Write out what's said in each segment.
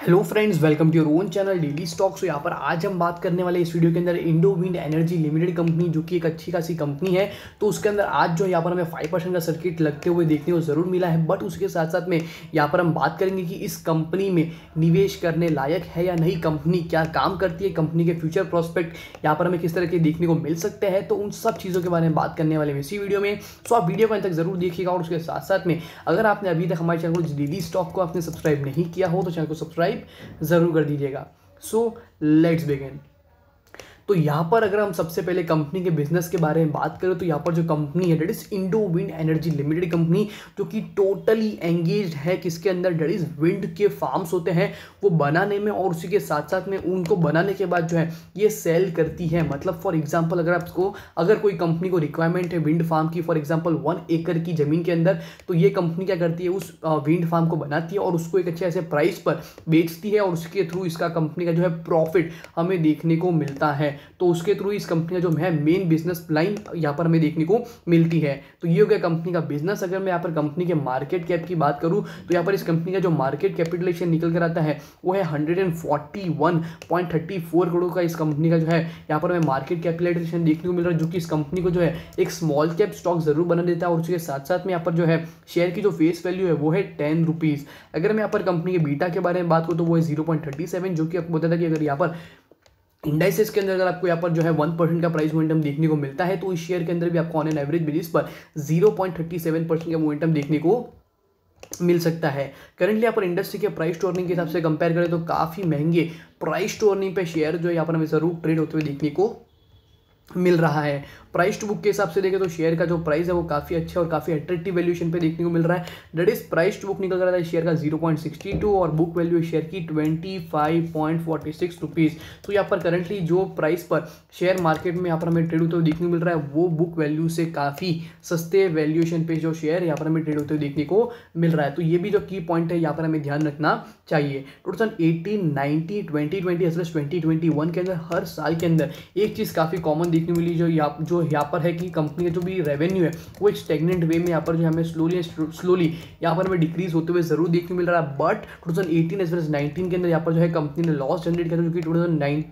Hello friends, welcome to your own channel daily stock. So यहाँ पर आज हम बात करने वाले इस वीडियो के अंदर Indo wind energy limited company, जो कि एक अच्छी खासी कंपनी है, तो उसके अंदर आज जो यहाँ पर हमें 5% का सर्किट लगते हुए देखने को ज़रूर मिला है। बट उसके साथ साथ में यहाँ पर हम बात करेंगे कि इस कंपनी में निवेश करने लायक है या नहीं, कंपनी क्या काम करती है, कंपनी के फ्यूचर प्रोस्पेक्ट यहाँ पर हमें किस तरह के देखने को मिल सकते हैं, तो उन सब चीज़ों के बारे में बात करने वाले हैं इसी वीडियो में। सो आप वीडियो को अंत तक ज़रूर देखिएगा। और उसके साथ साथ में अगर आपने अभी तक हमारे चैनल डेली स्टॉक को आपने सब्सक्राइब नहीं किया हो तो चैनल को जरूर कर दीजिएगा। So let's begin. तो यहाँ पर अगर हम सबसे पहले कंपनी के बिजनेस के बारे में बात करें तो यहाँ पर जो कंपनी है, that is Indo wind energy limited company, जो कि टोटली एंगेज है किसके अंदर, डेट इज विंड के फार्म्स होते हैं वो बनाने में, और उसी के साथ साथ में उनको बनाने के बाद जो है ये सेल करती है। मतलब फॉर एग्जाम्पल अगर आपको अगर कोई कंपनी को रिक्वायरमेंट है विंड फार्म की, फॉर एग्जाम्पल 1 एकड़ की ज़मीन के अंदर, तो ये कंपनी क्या करती है, उस विंड फार्म को बनाती है और उसको एक अच्छे ऐसे प्राइस पर बेचती है, और उसके थ्रू इसका कंपनी का जो है प्रॉफिट हमें देखने को मिलता है। तो उसके थ्रू इस कंपनी का जो है मेन बिजनेस लाइन यहाँ पर हमें देखने को मिलती है। तो ये हो गया कंपनी का बिजनेस। अगर मैं यहाँ पर कंपनी के मार्केट कैप की बात करूँ तो यहाँ पर इस कंपनी का जो मार्केट कैपिटलाइजेशन निकल कर आता है वो है 141.34 करोड़ का। इस कंपनी का जो है यहाँ पर हमें मार्केट कैपिटलाइजेशन देखने को मिल रहा है, जो कि इस कंपनी को जो है एक स्मॉल कैप स्टॉक जरूर बना देता है। और उसके साथ साथ में यहाँ पर जो है शेयर की जो फेस वैल्यू है वो है 10 रुपीज़। अगर मैं यहाँ पर कंपनी के बीटा के बारे में बात करूँ तो वो है 0.37, जो कि आपको बताया कि अगर यहाँ पर इंडाइसेस के अंदर अगर आपको यहाँ पर जो है 1% का प्राइस मोमेंटम देखने को मिलता है तो इस शेयर के अंदर भी आपको ऑन एन एवरेज बेसिस पर 0.37% का मोमेंटम देखने को मिल सकता है। करंटली यहाँ पर इंडस्ट्री के प्राइस टू अर्निंग के हिसाब से कंपेयर करें तो काफ़ी महंगे price to earning per share जो है यहाँ पर हमें ज़रूर ट्रेड होते हुए देखने को मिल रहा है। प्राइस टू बुक के हिसाब से देखें तो शेयर का जो प्राइस है वो काफ़ी अच्छा और काफ़ी अट्रैक्टिव वैल्यूएशन पे देखने को मिल रहा है। That is price to book निकल रहा है शेयर का 0.62 और बुक वैल्यू शेयर की 25.46 रुपीज़। तो यहाँ पर करंटली जो प्राइस पर शेयर मार्केट में यहाँ पर हमें ट्रेड होते हुए देखने को मिल रहा है वो बुक वैल्यू से काफ़ी सस्ते वैल्यूएशन पे जो शेयर यहाँ पर हमें ट्रेड होते हुए देखने को मिल रहा है। तो ये भी जो की पॉइंट है यहाँ पर हमें ध्यान रखना चाहिए। 2018, 2019, 2020 के अंदर हर साल के अंदर एक चीज़ काफ़ी कॉमन देखने को मिली जो यहाँ पर है कि कंपनी का जो भी रेवेन्यू है वो एक स्टेगनेंट वे में यहाँ पर जो हमें स्लोली यहाँ पर हमें डिक्रीज होते हुए जरूर देखने को मिल रहा है। बट 2018 एज वेल एज 19 के अंदर यहाँ पर जो है कंपनी ने लॉस जनरेट किया, जो कि 2020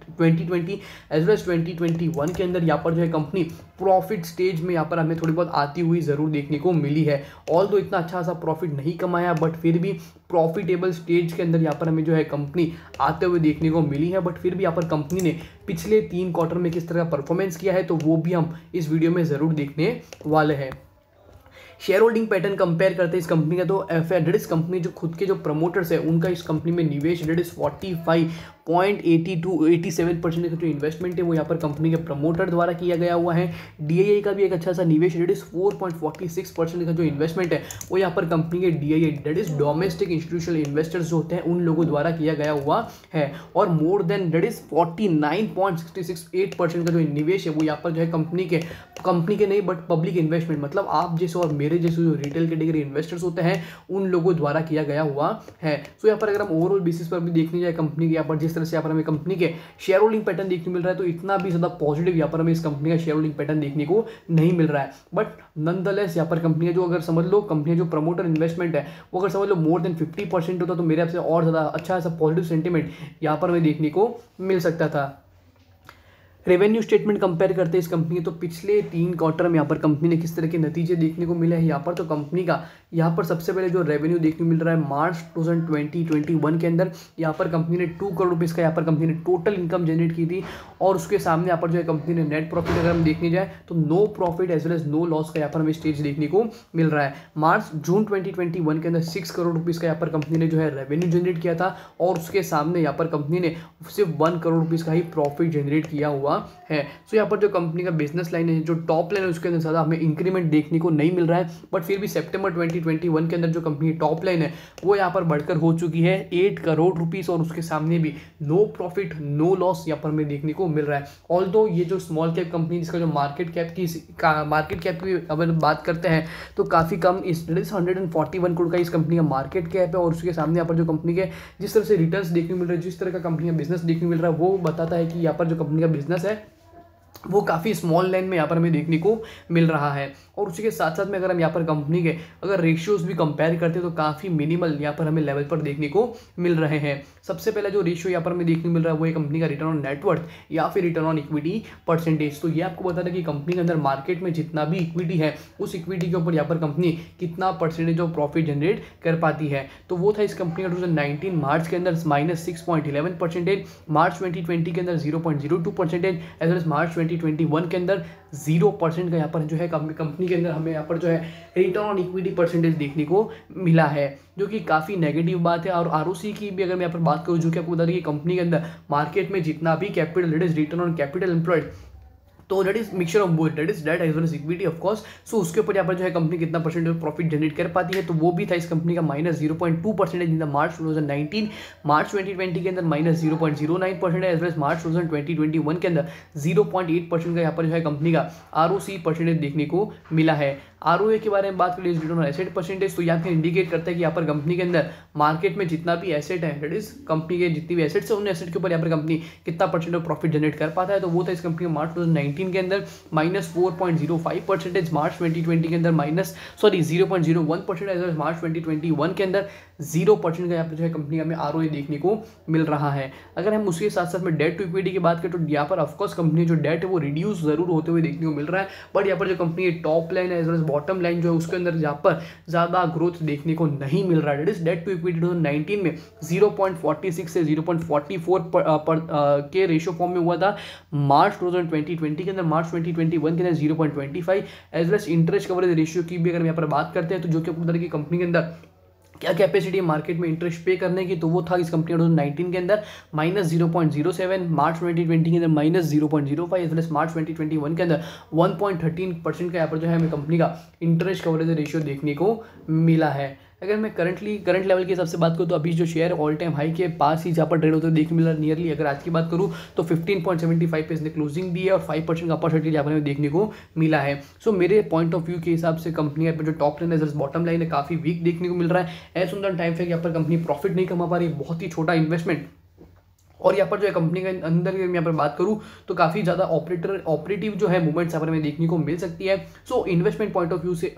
एज वेल एज 2021 के अंदर यहाँ पर जो है कंपनी प्रॉफिट स्टेज में यहाँ पर हमें थोड़ी बहुत आती हुई जरूर देखने को मिली है। ऑल दो इतना अच्छा खासा प्रॉफिट नहीं कमाया बट फिर भी प्रॉफिटेबल स्टेज के अंदर यहाँ पर हमें जो है कंपनी आते हुए देखने को मिली है। बट फिर भी यहाँ पर कंपनी ने पिछले 3 क्वार्टर में किस तरह का परफॉर्मेंस किया है तो वो भी हम इस वीडियो में ज़रूर देखने वाले हैं। शेयर होल्डिंग पैटर्न कंपेयर करते हैं इस कंपनी का, तो डेट इज कंपनी जो खुद के जो प्रमोटर्स है उनका इस कंपनी में निवेश, डेट इज 45.87% का जो इन्वेस्टमेंट है वो यहाँ पर कंपनी के प्रमोटर द्वारा किया गया हुआ है। DII का भी एक अच्छा सा निवेश, डेट इज 4.46% का जो इन्वेस्टमेंट है वो यहाँ पर कंपनी के DII, that is domestic institutional investors जो होते हैं उन लोगों द्वारा किया गया हुआ है। और मोर देन डेट इज 49.668% का जो निवेश है वो यहाँ पर जो है कंपनी के नहीं बट पब्लिक इन्वेस्टमेंट, मतलब आप जैसे और मेरे जैसे जो रिटेल कैटेगरी इन्वेस्टर्स होते हैं उन लोगों द्वारा किया गया हुआ है। सो यहाँ पर अगर हम ओवरऑल बेसिस पर भी देखने जाए कंपनी के, यहाँ पर जिस तरह से यहाँ पर हमें कंपनी के शेयर होल्डिंग पैटर्न देखने को मिल रहा है तो इतना भी ज़्यादा पॉजिटिव यहाँ पर हमें इस कंपनी का शेयर होल्डिंग पैटर्न देखने को नहीं मिल रहा है। बट नॉनदलेस यहाँ पर कंपनी जो अगर समझ लो कंपनी जो प्रमोटर इन्वेस्टमेंट है वो अगर समझ लो मोर देन 50% होता तो मेरे आपसे और ज़्यादा अच्छा ऐसा पॉजिटिव सेंटिमेंट यहाँ पर हमें देखने को मिल सकता था। रेवेन्यू स्टेटमेंट कंपेयर करते हैं इस कंपनी तो पिछले 3 क्वार्टर में यहाँ पर कंपनी ने किस तरह के नतीजे देखने को मिले हैं यहाँ पर, तो कंपनी का यहाँ पर सबसे पहले जो रेवेन्यू देखने को मिल रहा है मार्च 2021 के अंदर यहाँ पर कंपनी ने 2 करोड़ रुपीज़ का यहाँ पर कंपनी ने टोटल इनकम जनरेट की थी। और उसके सामने यहाँ पर जो है कंपनी ने नेट प्रॉफिट अगर हम देखने जाए तो no profit as well as no loss का यहाँ पर हमें स्टेज देखने को मिल रहा है। जून 2021 के अंदर 6 करोड़ रुपीज़ का यहाँ पर कंपनी ने जो है रेवेन्यू जनरेट किया था और उसके सामने यहाँ पर कंपनी ने सिर्फ 1 करोड़ रुपीज़ का ही प्रॉफिट जनरेट किया हुआ है। सो यहाँ पर जो कंपनी का बिजनेस लाइन है जो टॉप लाइन है उसके अंदर ज़्यादा हमें इंक्रीमेंट देखने को नहीं मिल रहा है। बट फिर भी सितंबर 2021 के अंदर जो कंपनी टॉप लाइन है वो यहाँ पर बढ़कर हो चुकी है 8 करोड़ रुपीज़ और उसके सामने भी नो प्रॉफिट नो लॉस यहाँ पर हमें देखने को मिल रहा है। ऑल्दो ये जो स्मॉल कैप कंपनी जिसका जो मार्केट कैप की अगर बात करते हैं तो काफ़ी कम, इस 141 करोड़ का इस कंपनी का मार्केट कैप है और उसके सामने यहाँ पर जो कंपनी के जिस तरह से रिटर्न देखने को मिल रहा है, जिस तरह का कंपनी का बिजनेस देखने को मिल रहा है वो बताता है कि यहाँ पर जो कंपनी का बिजनेस है वो काफ़ी स्मॉल लाइन में यहाँ पर हमें देखने को मिल रहा है। और उसके साथ साथ में अगर हम यहाँ पर कंपनी के अगर रेशियोज भी कंपेयर करते हैं तो काफ़ी मिनिमल यहाँ पर हमें लेवल पर देखने को मिल रहे हैं। सबसे पहला जो रेशियो यहाँ पर हमें देखने को मिल रहा है वो है कंपनी का रिटर्न ऑन नेटवर्थ या फिर रिटर्न ऑन इक्विटी परसेंटेज। तो ये आपको बता दें कि कंपनी के अंदर मार्केट में जितना भी इक्विटी है उस इक्विटी के ऊपर यहाँ पर कंपनी कितना परसेंटेज ऑफ प्रॉफिट जनरेट कर पाती है। तो वो था इस कंपनी का 2019 मार्च के अंदर -6.11%, मार्च 2020 के अंदर 0.02%, एज वेल एज मार्च 2021 के अंदर 0% का यहाँ पर जो है कंपनी के अंदर हमें यहाँ पर जो है रिटर्न ऑन इक्विटी परसेंटेज देखने को मिला है, जो कि काफ़ी नेगेटिव बात है। और आरओसी की भी अगर मैं यहाँ पर बात करूँ, जो कि आपको बता दें कि कंपनी के अंदर मार्केट में जितना भी capital that is return on capital employed, तो that is mixture of both, that is debt as well as equity of course. So उसके ऊपर यहाँ पर जो है कंपनी कितना परसेंटेज ऑफ प्रॉफिट जनरेट कर पाती है, तो वो भी था इस कंपनी का -0.2% इन द मार्च 2019, मार्च 2020 के अंदर -0.09% एज वेल एज मार्च 2021 के अंदर 0.8% का यहाँ पर जो है कंपनी का आरओसी परसेंटेज देखने को मिला है। आरओए के बारे में बात करें, रिटर्न ऑन एसेट परसेंटेज, तो यहाँ पर इंडिकेट करता है कि यहाँ पर कंपनी के अंदर मार्केट में जितना भी एसेट है, दैट इज कंपनी के जितनी भी एसेट्स है उन एसेट के ऊपर यहाँ पर कंपनी कितना परसेंट ऑफ प्रॉफिट जनरेट कर पाता है, तो वो था इस कंपनी का मार्च 2019 के अंदर -4.05%, मार्च 2020 के अंदर 0.01%, एज वेल एज मार्च 2021 के अंदर 0% का यहाँ पर जो है कंपनी हमें आरओए देखने को मिल रहा है। अगर हम उसके साथ साथ में डेट टू इक्विटी की बात करें, तो यहाँ पर ऑफकोर्स कंपनी जो डेट है वो रिड्यूस जरूर होते हुए देखने को मिल रहा है, बट यहाँ पर जो company top line as well as bottom line जो है उसके अंदर यहाँ पर ज़्यादा ग्रोथ देखने को नहीं मिल रहा है। डेट टू इक्विटी 2019 में 0.46 से 0.44 के रेशो फॉर्म में हुआ था, मार्च 2020 के अंदर मार्च 2021 के अंदर 0.25, as well as interest coverage ratio की भी अगर हम यहाँ पर बात करते हैं, तो जो कि आपको बता दें कि कंपनी के अंदर क्या कैपेसिटी है मार्केट में इंटरेस्ट पे करने की, तो वो था इस कंपनी 2019 के अंदर -0.07, मार्च 2020 के अंदर -0.05, एज वेल एज मार्च 2021 के अंदर 1.13% का यहाँ पर जो है हमें कंपनी का इंटरेस्ट कवरेज रेशियो देखने को मिला है। अगर मैं करंट लेवल के हिसाब से बात करूँ, तो अभी जो शेयर ऑल टाइम हाई के पास ही जहाँ पर ट्रेड होते हुए देखने मिल रहा है, नियरली अगर आज की बात करूँ तो 15.75 पे इसने क्लोजिंग दी है और 5% का अपॉर्चुनिटी यहाँ पर देखने को मिला है। सो मेरे पॉइंट ऑफ व्यू के हिसाब से कंपनी यहाँ पर जो टॉप लाइन है बॉटम लाइन है काफ़ी वीक देखने को मिल रहा है। ऐसा सुंदर टाइम फ्रेम यहाँ पर कंपनी प्रॉफिट नहीं कमा पा रही, बहुत ही छोटा इन्वेस्टमेंट। और यहाँ पर जो है कंपनी के अंदर यहाँ पर बात करूँ तो काफ़ी ज़्यादा ऑपरेटिव जो है मूवमेंट्स यहाँ पर हमें देखने को मिल सकती है। So investment point of view से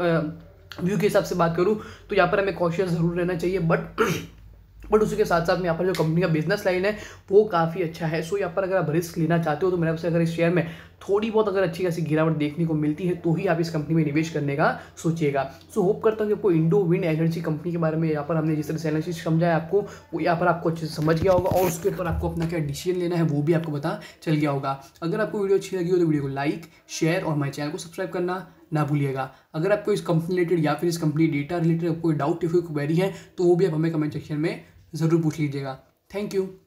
व्यू के हिसाब से बात करूं तो यहाँ पर हमें कॉशियस ज़रूर रहना चाहिए, बट उसके साथ साथ में यहाँ पर जो कंपनी का बिजनेस लाइन है वो काफ़ी अच्छा है। सो यहाँ पर अगर आप रिस्क लेना चाहते हो तो मेरे आपसे अगर इस शेयर में थोड़ी बहुत अगर अच्छी खासी गिरावट देखने को मिलती है तो ही आप इस कंपनी में निवेश करने का सोचिएगा। सो होप करता हूँ कि आपको इंडो विंड एनर्जी कंपनी के बारे में यहाँ पर हमने जिस तरह से एनालिसिस समझाया आपको, वो यहाँ पर आपको अच्छे से समझ गया होगा और उसके ऊपर आपको अपना क्या डिसीजन लेना है वो भी आपको पता चल गया होगा। अगर आपको वीडियो अच्छी लगी हो तो वीडियो को लाइक, शेयर और मेरे चैनल को सब्सक्राइब करना ना भूलिएगा। अगर आपको इस कंपनी रिलेटेड या फिर इस कंपनी डेटा रिलेटेड कोई डाउट या फिर क्वेरी है तो वो भी आप हमें कमेंट सेक्शन में ज़रूर पूछ लीजिएगा। Thank you.